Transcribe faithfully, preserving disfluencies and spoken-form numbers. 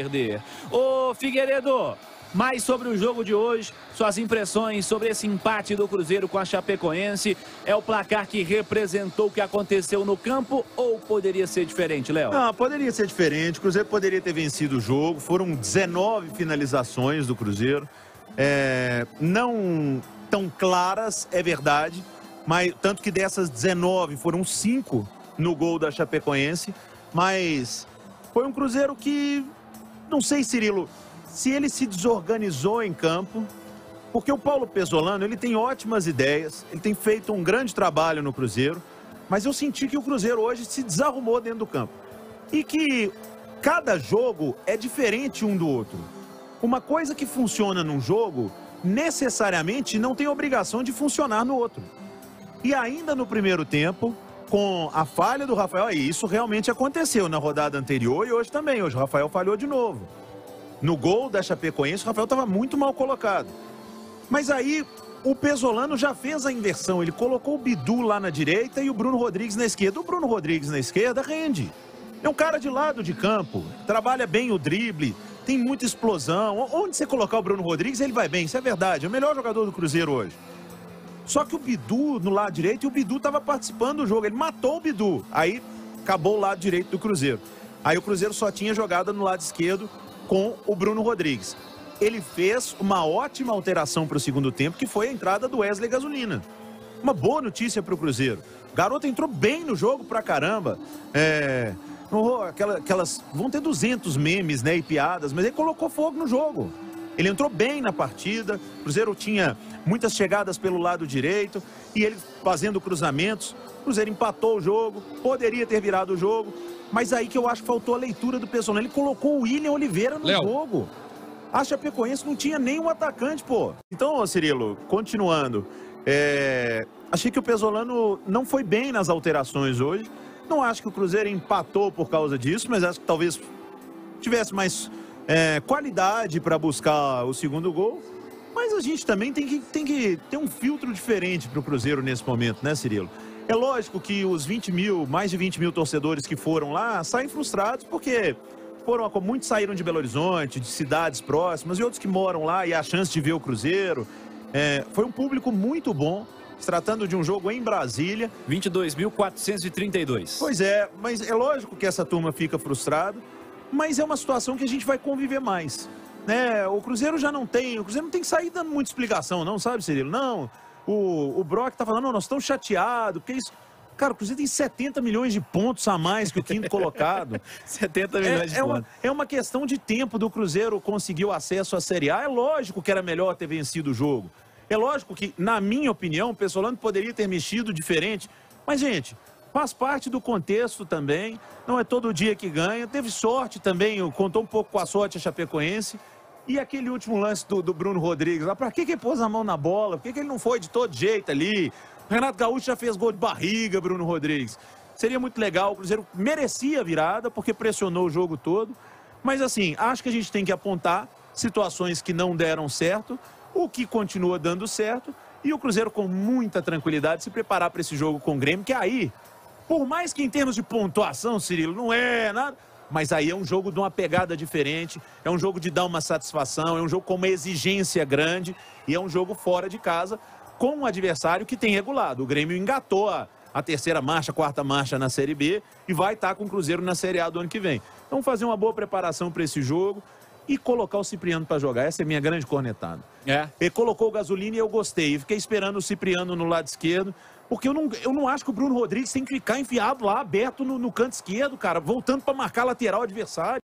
perder. Ô Figueiredo, mais sobre o jogo de hoje, suas impressões sobre esse empate do Cruzeiro com a Chapecoense. É o placar que representou o que aconteceu no campo ou poderia ser diferente, Léo? Não, poderia ser diferente. O Cruzeiro poderia ter vencido o jogo. Foram dezenove finalizações do Cruzeiro. É, não tão claras, é verdade, mas tanto que dessas dezenove foram cinco no gol da Chapecoense. Mas foi um Cruzeiro que, não sei, Cirilo, se ele se desorganizou em campo, porque o Paulo Pezzolano, ele tem ótimas ideias, ele tem feito um grande trabalho no Cruzeiro, mas eu senti que o Cruzeiro hoje se desarrumou dentro do campo. E que cada jogo é diferente um do outro. Uma coisa que funciona num jogo, necessariamente não tem obrigação de funcionar no outro. E ainda no primeiro tempo, com a falha do Rafael, e isso realmente aconteceu na rodada anterior e hoje também. Hoje o Rafael falhou de novo. No gol da Chapecoense, o Rafael estava muito mal colocado. Mas aí o Pezzolano já fez a inversão. Ele colocou o Bidu lá na direita e o Bruno Rodrigues na esquerda. O Bruno Rodrigues na esquerda rende. É um cara de lado de campo, trabalha bem o drible, tem muita explosão. Onde você colocar o Bruno Rodrigues, ele vai bem. Isso é verdade. É o melhor jogador do Cruzeiro hoje. Só que o Bidu no lado direito, e o Bidu estava participando do jogo, ele matou o Bidu. Aí acabou o lado direito do Cruzeiro. Aí o Cruzeiro só tinha jogada no lado esquerdo com o Bruno Rodrigues. Ele fez uma ótima alteração para o segundo tempo, que foi a entrada do Wesley Gasolina. Uma boa notícia para o Cruzeiro. O garoto entrou bem no jogo pra caramba. É... Aquela, aquelas... Vão ter duzentos memes, né, e piadas, mas ele colocou fogo no jogo. Ele entrou bem na partida, o Cruzeiro tinha muitas chegadas pelo lado direito e ele fazendo cruzamentos, o Cruzeiro empatou o jogo, poderia ter virado o jogo, mas aí que eu acho que faltou a leitura do Pezzolano. Ele colocou o William Oliveira no Léo. Jogo. A Chapecoense não tinha nenhum atacante, pô. Então, ô Cirilo, continuando, é... achei que o Pezzolano não foi bem nas alterações hoje, não acho que o Cruzeiro empatou por causa disso, mas acho que talvez tivesse mais... É, qualidade para buscar o segundo gol, mas a gente também tem que, tem que ter um filtro diferente para o Cruzeiro nesse momento, né, Cirilo? É lógico que os vinte mil, mais de vinte mil torcedores que foram lá, saem frustrados porque foram, muitos saíram de Belo Horizonte, de cidades próximas e outros que moram lá e a chance de ver o Cruzeiro. É, foi um público muito bom, se tratando de um jogo em Brasília. vinte e dois mil, quatrocentos e trinta e dois. Pois é, mas é lógico que essa turma fica frustrada. Mas é uma situação que a gente vai conviver mais, né? O Cruzeiro já não tem, o Cruzeiro não tem que sair dando muita explicação, não, sabe, Cirilo? Não, o, o Brock tá falando, não, nós estamos chateados, porque isso... Cara, o Cruzeiro tem setenta milhões de pontos a mais que o quinto colocado. setenta milhões é, de é pontos. Uma, é uma questão de tempo do Cruzeiro conseguir o acesso à Série A. É lógico que era melhor ter vencido o jogo. É lógico que, na minha opinião, o Pezzolano poderia ter mexido diferente. Mas, gente... Faz parte do contexto também, não é todo dia que ganha. Teve sorte também, contou um pouco com a sorte a Chapecoense. E aquele último lance do, do Bruno Rodrigues, lá, pra que que ele pôs a mão na bola? Por que que ele não foi de todo jeito ali? O Renato Gaúcho já fez gol de barriga, Bruno Rodrigues. Seria muito legal, o Cruzeiro merecia a virada, porque pressionou o jogo todo. Mas assim, acho que a gente tem que apontar situações que não deram certo, o que continua dando certo. E o Cruzeiro com muita tranquilidade se preparar para esse jogo com o Grêmio, que aí... Por mais que em termos de pontuação, Cirilo, não é nada, mas aí é um jogo de uma pegada diferente, é um jogo de dar uma satisfação, é um jogo com uma exigência grande e é um jogo fora de casa com um adversário que tem regulado. O Grêmio engatou a, a terceira marcha, a quarta marcha na Série B e vai estar com o Cruzeiro na Série A do ano que vem. Então fazer uma boa preparação para esse jogo e colocar o Cipriano para jogar. Essa é a minha grande cornetada. É. Ele colocou o Gasolina e eu gostei. Eu fiquei esperando o Cipriano no lado esquerdo. Porque eu não, eu não acho que o Bruno Rodrigues tem que ficar enfiado lá, aberto no, no canto esquerdo, cara, voltando para marcar lateral adversário.